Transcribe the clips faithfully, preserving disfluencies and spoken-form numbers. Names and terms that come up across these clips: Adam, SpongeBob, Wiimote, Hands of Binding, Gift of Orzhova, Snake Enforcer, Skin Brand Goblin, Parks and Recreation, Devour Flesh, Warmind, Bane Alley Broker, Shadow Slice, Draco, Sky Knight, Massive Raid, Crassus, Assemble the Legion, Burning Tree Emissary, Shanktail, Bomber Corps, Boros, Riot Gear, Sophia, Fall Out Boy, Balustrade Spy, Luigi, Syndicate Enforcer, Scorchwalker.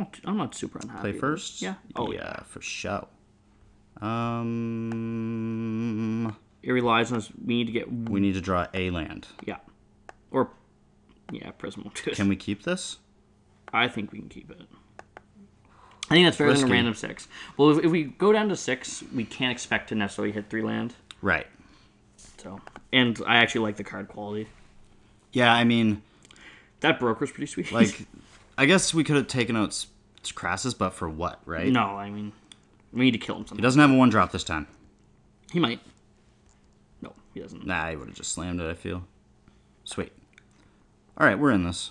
don't, I'm not super unhappy. Play first? Yeah. Oh, yeah, yeah, for sure. Um, it relies on us. We need to get... We need to draw a land. Yeah. Or, yeah, Prism will do it. Can we keep this? I think we can keep it. I think that's better than a random six. Well, if, if we go down to six, we can't expect to necessarily hit three land. Right. So, and I actually like the card quality. Yeah, I mean... That broker's pretty sweet. Like, I guess we could have taken out Crassus, but for what, right? No, I mean, we need to kill him somehow. He doesn't have a one-drop this time. He might. No, he doesn't. Nah, he would have just slammed it, I feel. Sweet. All right, we're in this.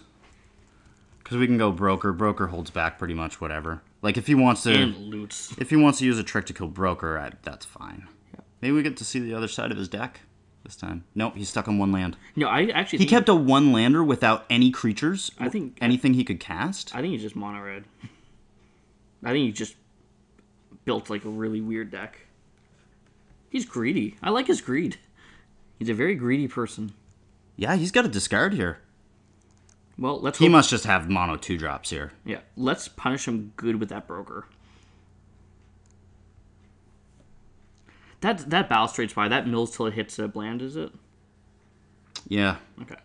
Because we can go broker. Broker holds back pretty much whatever. Like, if he wants to... And loots. If he wants to use a trick to kill broker, I, that's fine. Yeah. Maybe we get to see the other side of his deck. This time. No, he's stuck on one land. No, I actually He think kept a one-lander without any creatures? I think... Anything I, he could cast? I think he's just mono-red. I think he just built, like, a really weird deck. He's greedy. I like his greed. He's a very greedy person. Yeah, he's got a discard here. Well, let's... He hope... must just have mono two-drops here. Yeah. Let's punish him good with that broker. That that Balustrade Spy, that mills till it hits a bland, is it? Yeah. Okay.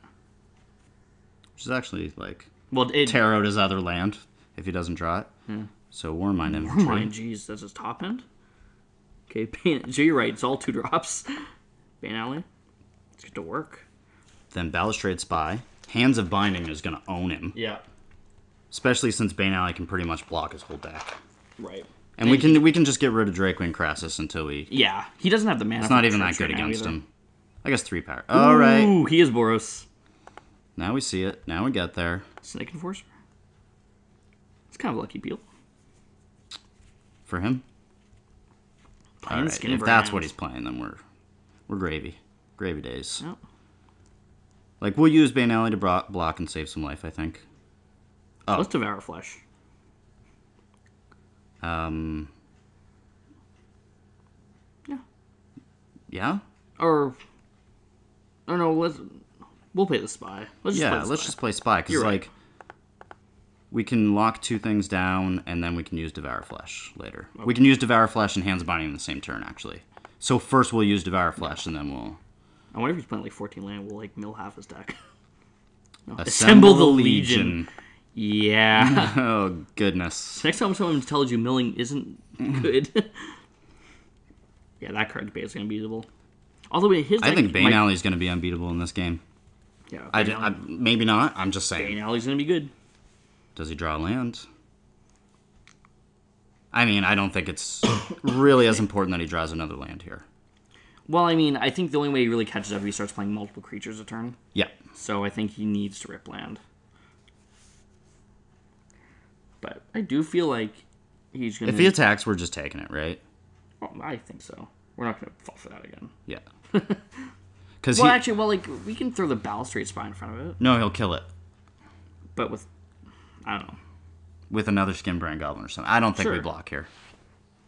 Which is actually like well, it, tarot is other land if he doesn't draw it. Yeah. So Warmind Inventory. Warmind, jeez, that's his top end. Okay, Bane, so you're right. It's all two drops. Bane Alley. Let's get to work. Then Balustrade Spy, Hands of Binding is gonna own him. Yeah. Especially since Bane Alley can pretty much block his whole deck. Right. And, and we can he, we can just get rid of Draco and Crassus until we... Yeah, he doesn't have the mana. It's not even that good right against him. I guess three power. All Ooh, right. Ooh, he is Boros. Now we see it. Now we get there. Snake Enforcer. It's kind of a lucky deal. For him? All right. If that's hands. what he's playing, then we're we're gravy. Gravy days. Yep. Like, we'll use Bane Alley to block and save some life, I think. Oh. Let's Devour Flesh. Um, yeah. Yeah? Or, I don't know, let's, we'll play the Spy. Let's just yeah, play the let's spy. just play Spy, because, like, right. we can lock two things down, and then we can use Devour Flesh later. Okay. We can use Devour Flesh and Hands of Binding in the same turn, actually. So first we'll use Devour Flesh, and then we'll... I wonder if he's playing, like, fourteen land, we'll, like, mill half his deck. No. Assemble, Assemble the Legion. Legion. Yeah. Oh, goodness. Next time someone tells you milling isn't good. Yeah, that card debate is unbeatable. Although his I think Bane might... Alley is going to be unbeatable in this game. Yeah. I, I, maybe not. I'm just saying. Bane Alley's going to be good. Does he draw land? I mean, I don't think it's really as important that he draws another land here. Well, I mean, I think the only way he really catches up is if he starts playing multiple creatures a turn. Yeah. So I think he needs to rip land. But I do feel like he's going to... If he attacks, we're just taking it, right? Well, I think so. We're not going to fall for that again. Yeah. Well, he... actually, well, like, we can throw the Balustrade Spy in front of it. No, he'll kill it. But with... I don't know. With another Skin Brand Goblin or something. I don't think sure. we block here.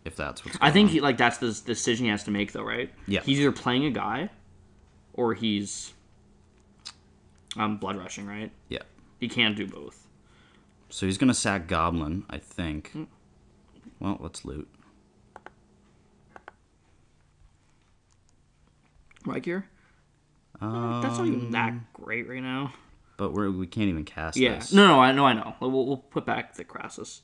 If that's what's going I think, on. He, like, that's the decision he has to make, though, right? Yeah. He's either playing a guy, or he's um, blood rushing, right? Yeah. He can't do both. So he's going to sack Goblin, I think. Mm. Well, let's loot. Right here? Um, That's not even that great right now. But we're, we can't even cast yeah. this. No, no, I know, I know. We'll, we'll put back the Crassus.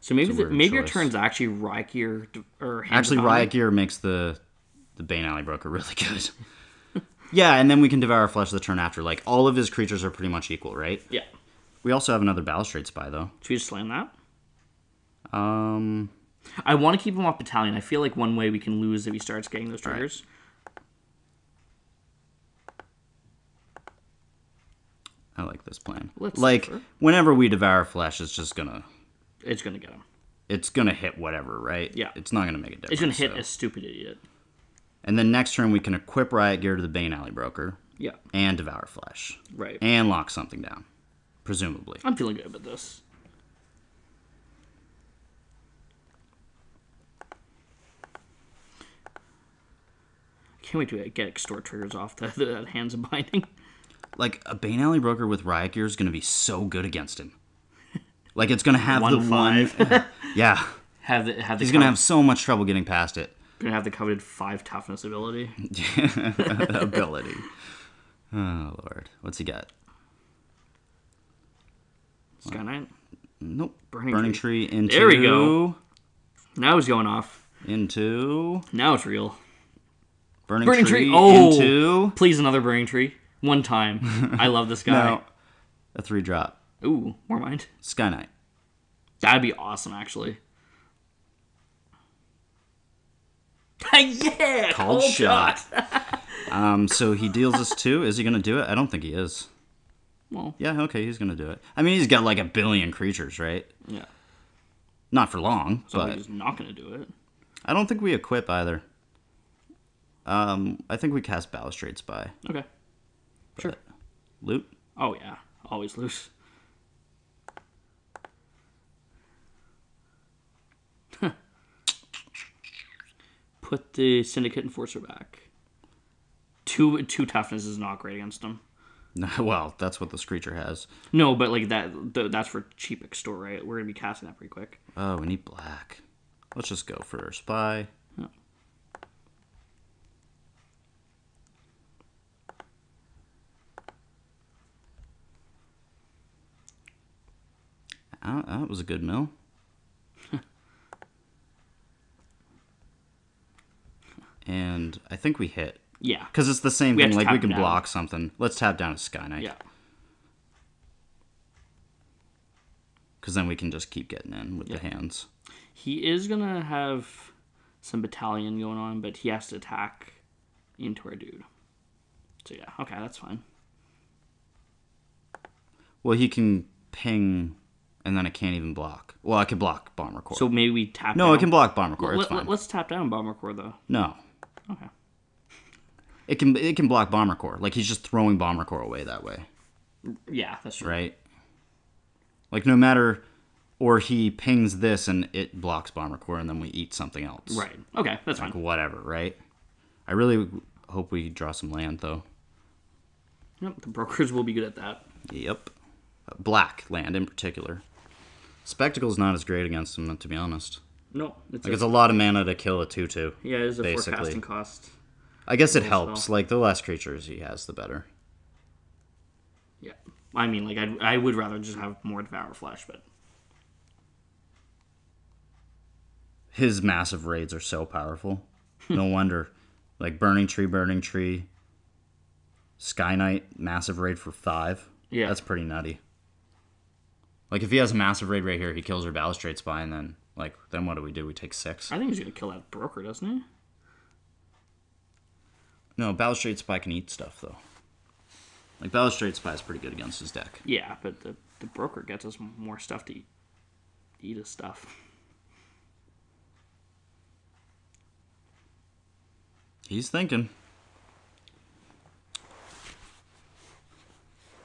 So maybe the, maybe choice. your turn's actually Riot Gear. Or actually, Riot Gear makes the, the Bane Alley Broker really good. Yeah, and then we can Devour Flesh the turn after. Like, all of his creatures are pretty much equal, right? Yeah. We also have another Balustrade Spy, though. Should we just slam that? Um, I want to keep him off Battalion. I feel like one way we can lose if he starts getting those triggers. Right. I like this plan. Let's like, suffer. whenever we Devour Flesh, it's just going to... It's going to get him. It's going to hit whatever, right? Yeah. It's not going to make a difference. It's going to hit so. a stupid idiot. And then next turn, we can equip Riot Gear to the Bane Alley Broker. Yeah. And Devour Flesh. Right. And lock something down. Presumably. I'm feeling good about this. Can't wait to get extort triggers off the, the Hands of Binding. Like, a Bane Alley Broker with Riot Gear is going to be so good against him. Like, it's going to have one the five. one... yeah. Have the, have the He's going to have so much trouble getting past it. Going to have the coveted five toughness ability. ability. Oh, Lord. What's he got? Sky Knight? Nope. Burning, Burning Tree. Tree into... There we go. Now he's going off. Into... Now it's real. Burning, burning tree, tree oh, into... Please, another Burning Tree. One time. I love this guy. No. A three drop. Ooh, more mind. Sky Knight. That'd be awesome, actually. yeah! Cold, cold shot. shot. um, so he deals us two. Is he going to do it? I don't think he is. Well. Yeah, okay, he's going to do it. I mean, he's got like a billion creatures, right? Yeah. Not for long, so but... he's not going to do it. I don't think we equip either. Um, I think we cast Balustrade Spy. Okay. But sure. Loot? Oh, yeah. Always loot. Huh. Put the Syndicate Enforcer back. Two two toughness is not great against him. No, well, that's what the Screecher has. No, but like that the, that's for cheap extort, right? We're going to be casting that pretty quick. Oh, we need black. Let's just go for our Spy. Oh, that was a good mill. And I think we hit. Yeah. Because it's the same we thing. Like, we can down. block something. Let's tap down a Sky Knight. Yeah. Because then we can just keep getting in with yeah. the hands. He is going to have some battalion going on, but he has to attack into our dude. So, yeah. Okay, that's fine. Well, he can ping... And then I can't even block. Well, I can block Bomber Corps. So maybe we tap no, down? No, I can block Bomber Corps. It's fine. Let's tap down Bomber Corps, though. No. Okay. It can it can block Bomber Corps. Like, he's just throwing Bomber Corps away that way. Yeah, that's true. Right? Like, no matter... Or he pings this and it blocks Bomber Corps, and then we eat something else. Right. Okay, that's like, fine. Whatever, right? I really hope we draw some land, though. Yep, the brokers will be good at that. Yep. Black land, in particular. Spectacle's not as great against him, to be honest. No. It's like, a, it's a lot of mana to kill a two two. Yeah, it is a basically. forecasting cost. I guess it helps. Spell. Like, the less creatures he has, the better. Yeah. I mean, like, I'd, I would rather just have more Devour Flesh, but... His massive raids are so powerful. No wonder. Like, Burning Tree, Burning Tree, Sky Knight, massive raid for five. Yeah. That's pretty nutty. Like, if he has a massive raid right here, he kills our Balustrade Spy, and then, like, then what do we do? We take six. I think he's going to kill that broker, doesn't he? No, Balustrade Spy can eat stuff, though. Like, Balustrade Spy is pretty good against his deck. Yeah, but the, the broker gets us more stuff to eat. Eat his stuff. He's thinking.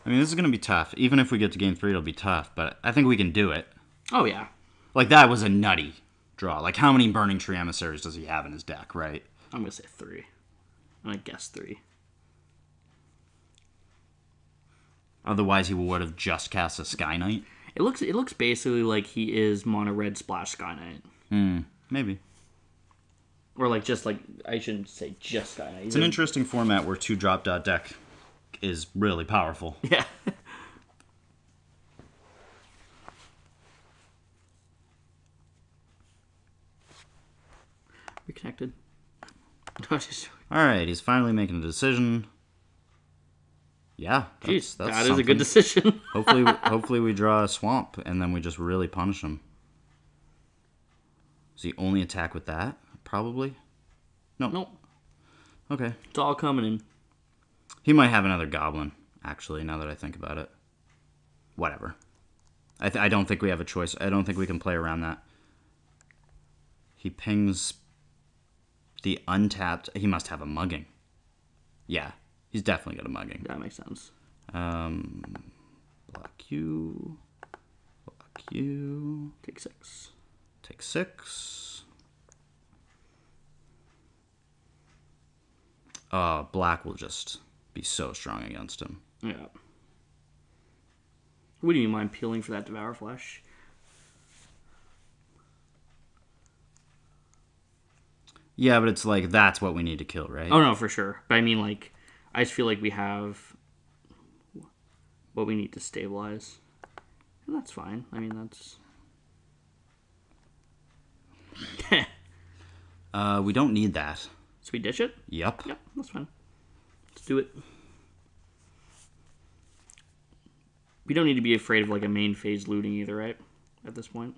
I mean, this is going to be tough. Even if we get to game three, it'll be tough. But I think we can do it. Oh, yeah. Like, that was a nutty draw. Like, how many Burning Tree Emissaries does he have in his deck, right? I'm going to say three. I'm going to guess three. Otherwise, he would have just cast a Sky Knight. It looks it looks basically like he is mono-red splash Sky Knight. Hmm. Maybe. Or, like, just, like, I shouldn't say just Sky Knight. It's an interesting format where two drop dot deck... is really powerful. Yeah. Reconnected. All right, he's finally making a decision. Yeah, that's, Jeez, that's that is a good decision. hopefully, hopefully we draw a swamp and then we just really punish him. Is he only attack with that? Probably. No. Nope. Okay. It's all coming in. He might have another goblin, actually, now that I think about it. Whatever. I, th I don't think we have a choice. I don't think we can play around that. He pings the untapped. He must have a mugging. Yeah, he's definitely got a mugging. That makes sense. Um, block you. Block you. Take six. Take six. Uh, black will just... be so strong against him. Yeah. Wouldn't you mind peeling for that Devour Flesh? Yeah, but it's like, that's what we need to kill, right? Oh, no, for sure. But I mean, like, I just feel like we have what we need to stabilize. And that's fine. I mean, that's... uh, we don't need that. So we ditch it? Yep. Yep, that's fine. Let's do it. We don't need to be afraid of, like, a main phase looting either, right? At this point?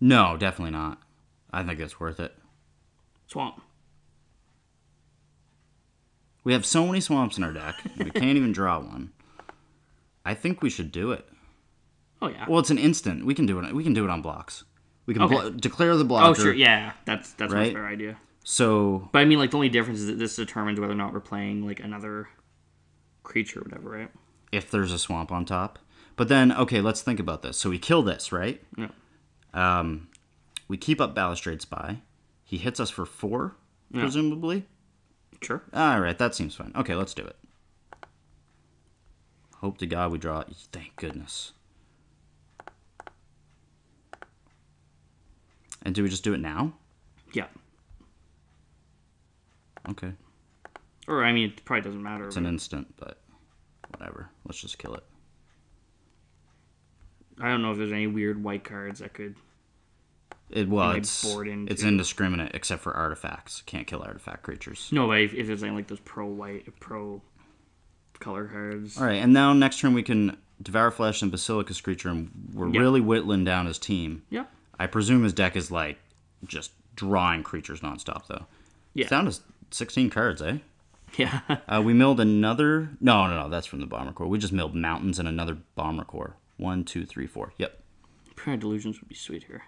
No, definitely not. I think that's worth it. Swamp. We have so many swamps in our deck, we can't even draw one. I think we should do it. Oh, yeah. Well, it's an instant. We can do it. We can do it on blocks. We can okay. blo declare the blocker. Oh, sure. Yeah, that's that's right? much better idea. So, but I mean, like, the only difference is that this determines whether or not we're playing, like, another creature or whatever, right? If there's a swamp on top. But then, okay, let's think about this. So we kill this, right? Yeah. Um, we keep up Balustrade Spy. He hits us for four, yeah. presumably. Sure. All right, that seems fine. Okay, let's do it. Hope to God we draw it. Thank goodness. And do we just do it now? Yeah. Okay. Or, I mean, it probably doesn't matter. It's an instant, but whatever. Let's just kill it. I don't know if there's any weird white cards that could... It well, it's, it's indiscriminate except for artifacts. Can't kill artifact creatures. No way. If, if there's anything like those pro-white, pro-color cards. All right, and now next turn we can Devour Flesh and Basilica's creature, and we're yep. really whittling down his team. Yeah. I presume his deck is, like, just drawing creatures nonstop, though. Yeah. It's down to sixteen cards, eh? Yeah. uh, we milled another... No, no, no, that's from the Bomber Corps. We just milled Mountains and another Bomber Corps. One, two, three, four. Yep. Prayer Delusions would be sweet here.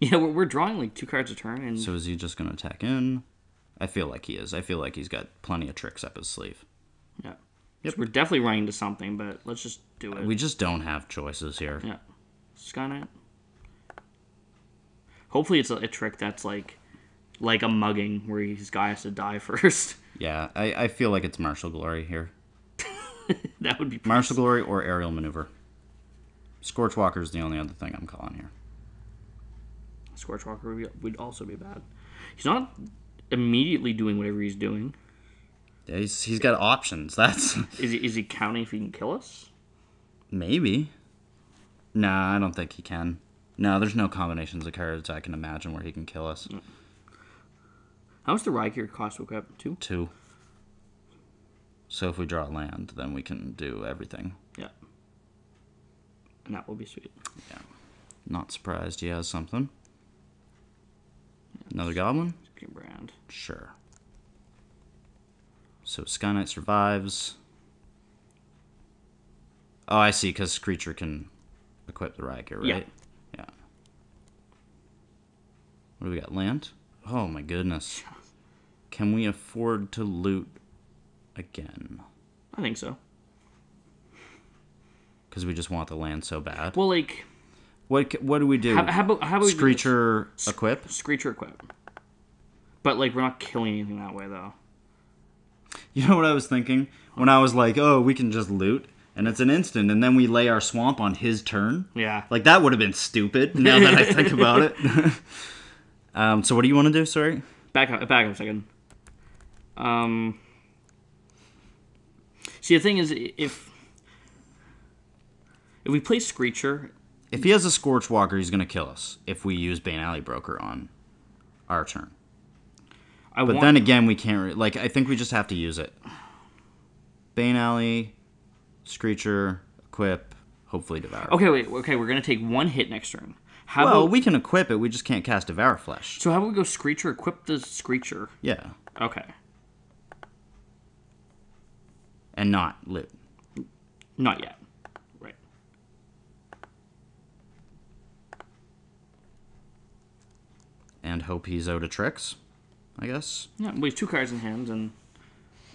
Yeah, we're, we're drawing like two cards a turn. And... So is he just going to attack in? I feel like he is. I feel like he's got plenty of tricks up his sleeve. Yeah. Yep. So we're definitely running to something, but let's just do it. We just don't have choices here. Yeah. Sky Knight. Hopefully it's a, a trick that's like like a mugging where his guy has to die first. Yeah, I, I feel like it's Martial Glory here. That would be... Martial Glory or Aerial Maneuver. Scorchwalker is the only other thing I'm calling here. Scorchwalker would, be, would also be bad. He's not immediately doing whatever he's doing. Yeah, he's, he's got options. That's is, he, is he counting if he can kill us? Maybe. Nah, I don't think he can. No, there's no combinations of cards I can imagine where he can kill us. No. How much the Riot Gear cost to equip? Two? Two. So if we draw land, then we can do everything. Yeah. And that will be sweet. Yeah. Not surprised he has something. Another goblin? Skin Brand. Sure. So Sky Knight survives. Oh, I see, because creature can equip the Riot Gear, right? Yeah. Yeah. What do we got? Land? Oh my goodness. Can we afford to loot again? I think so. Because we just want the land so bad. Well, like... What what do we do? How, how about, how about Screecher we equip? Screecher equip. But, like, we're not killing anything that way, though. You know what I was thinking? When I was like, oh, we can just loot, and it's an instant, and then we lay our swamp on his turn. Yeah. Like, that would have been stupid, now that I think about it. um, so what do you want to do, sorry? Back up, back up a second. Um, see, the thing is, if, if we play Screecher... If he has a Scorchwalker, he's going to kill us if we use Bane Alley Broker on our turn. I but want... then again, we can't... Re like, I think we just have to use it. Bane Alley, Screecher, equip, hopefully Devour. Okay, wait. Okay, we're going to take one hit next turn. How well, about... we can equip it. We just can't cast Devour Flesh. So how about we go Screecher, equip the Screecher? Yeah. Okay. And not loot. Not yet. And hope he's out of tricks, I guess. Yeah, well, he's two cards in hand and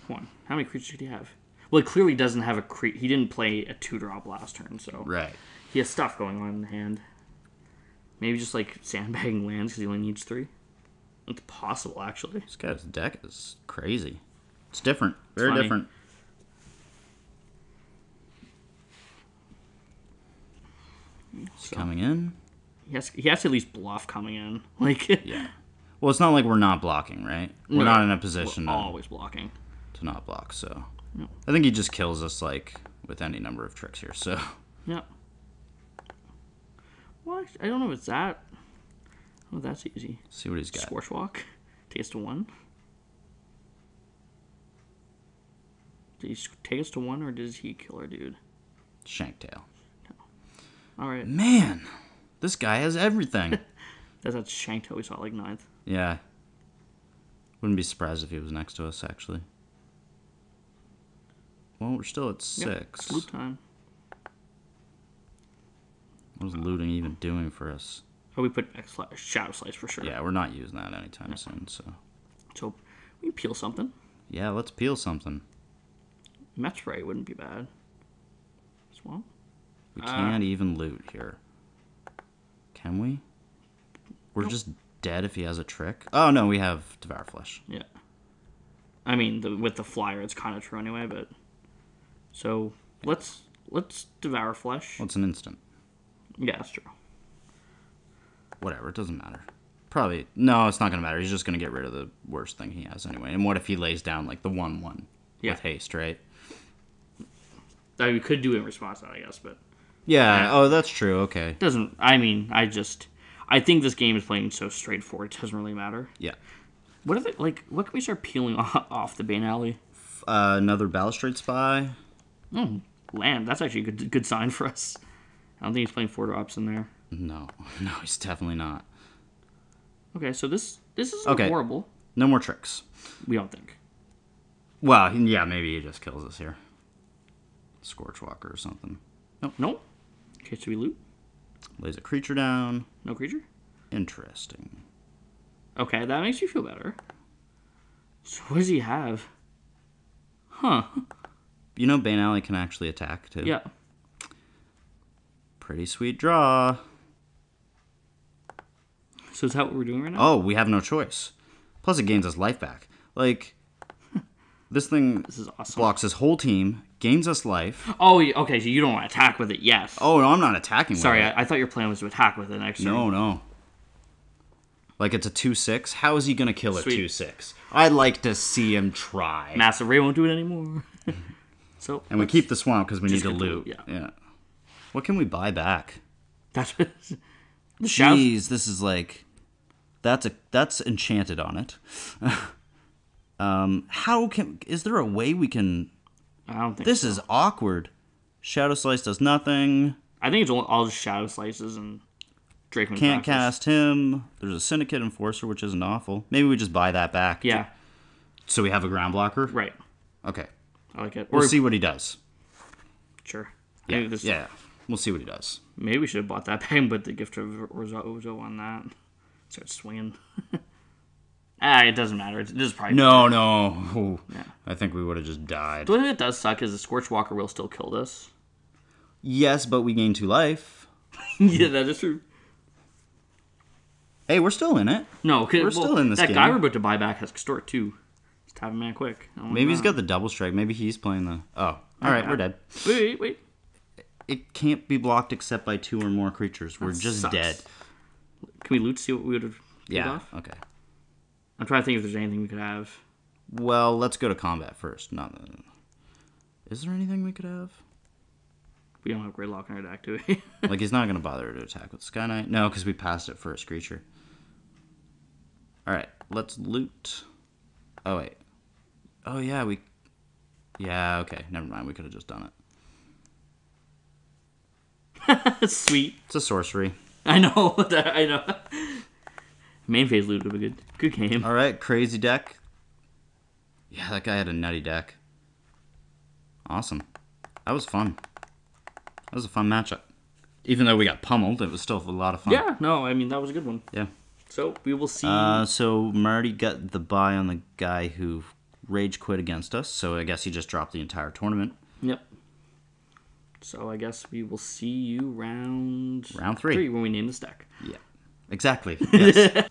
one. How many creatures did he have? Well, he clearly doesn't have a cre He didn't play a two-drop last turn, so... Right. He has stuff going on in hand. Maybe just, like, sandbagging lands because he only needs three. It's possible, actually. This guy's deck is crazy. It's different. It's Very funny. different. He's so. coming in. He has, he has to at least bluff coming in. Like, yeah. Well, it's not like we're not blocking, right? We're no, not in a position. We're always to, blocking. To not block, so. Yep. I think he just kills us, like, with any number of tricks here, so. Yeah. Well, I don't know if it's that. Oh, that's easy. Let's see what he's got. Scorchwalk. Take us to one. Did he take us to one, or does he kill our dude? Shanktail. No. All right. Man, this guy has everything. That's that Shanktail we saw, like, ninth. Yeah. Wouldn't be surprised if he was next to us, actually. Well, we're still at six. Yep, loot time. What was looting even doing for us? Oh, we put Shadow Slice for sure. Yeah, we're not using that anytime no. soon, so. So, we can peel something. Yeah, let's peel something. Match Ray wouldn't be bad. Swamp? We can't uh, even loot here. Can we? We're nope. just dead if he has a trick. Oh, no, we have Devour Flesh. Yeah. I mean, the, with the flyer, it's kind of true anyway, but... So, yeah. let's let's Devour Flesh. Well, it's an instant. Yeah, that's true. Whatever, it doesn't matter. Probably, no, it's not going to matter. He's just going to get rid of the worst thing he has anyway. And what if he lays down, like, the one one yeah. with haste, right? I mean, we could do it in response to that, I guess, but... Yeah, uh, oh, that's true, okay. Doesn't, I mean, I just... I think this game is playing so straightforward, it doesn't really matter. Yeah. What are the, like, what can we start peeling off the Bane Alley? Uh, another Balustrade Spy. Mm, land, that's actually a good, good sign for us. I don't think he's playing four drops in there. No, no, he's definitely not. Okay, so this this is okay. horrible. No more tricks. We don't think. Well, yeah, maybe he just kills us here. Scorchwalker or something. Nope. Nope. Okay, so we loot. Lays a creature down. No creature? Interesting. Okay, that makes you feel better. So what does he have? Huh. You know Bane Alley can actually attack, too. Yeah. Pretty sweet draw. So is that what we're doing right now? Oh, we have no choice. Plus it gains us life back. Like, this thing this is awesome. Blocks his whole team, gains us life. Oh, okay, so you don't want to attack with it, yes. Oh, no, I'm not attacking with Sorry, it. Sorry, I, I thought your plan was to attack with it next turn. No, no. Like, it's a two six. How is he going to kill Sweet. It two six? I'd like to see him try. Massive Raid won't do it anymore. So and we keep the swamp because we need to loot. Yeah. yeah. What can we buy back? That's Jeez, this is like... That's a that's enchanted on it. um, how can... Is there a way we can... I don't think This so. Is awkward. Shadow Slice does nothing. I think it's all, all just Shadow Slices and... Draco Can't practice. Cast him. There's a Syndicate Enforcer, which isn't awful. Maybe we just buy that back. Yeah. To, so we have a ground blocker? Right. Okay. I like it. Or we'll see what he does. Sure. Yeah. Maybe this yeah. We'll see what he does. Maybe we should have bought that back and put the Gift of Orzhova on that. Start swinging. Ah, it doesn't matter. This is probably No, no. Oh, yeah. I think we would have just died. The only thing that does suck is the Scorchwalker will still kill us. Yes, but we gain two life. Yeah, that is true. Hey, we're still in it. No, we're well, still in this that game. That guy we're about to buy back has extort too. Just have him in quick. Maybe he's got the double strike. Maybe he's playing the. Oh, all okay. right, we're dead. Wait, wait. It can't be blocked except by two or more creatures. We're that just sucks. Dead. Can we loot? See what we would have. Yeah. Off? Okay. I'm trying to think if there's anything we could have. Well, let's go to combat first. Not. That... Is there anything we could have? We don't have Gridlock in our deck, do we? Like, he's not going to bother to attack with Sky Knight. No, because we passed it first creature. Alright, let's loot. Oh, wait. Oh, yeah, we... Yeah, okay, never mind. We could have just done it. Sweet. It's a sorcery. I know. I know. Main phase loot would have been good. Good game. Alright, crazy deck. Yeah, that guy had a nutty deck. Awesome. That was fun. That was a fun matchup. Even though we got pummeled, it was still a lot of fun. Yeah, no, I mean, that was a good one. Yeah. So, we will see. Uh, so, Marty got the buy on the guy who rage quit against us, so I guess he just dropped the entire tournament. Yep. So, I guess we will see you round... Round three. Three, when we name this deck. Yeah. Exactly. Yes.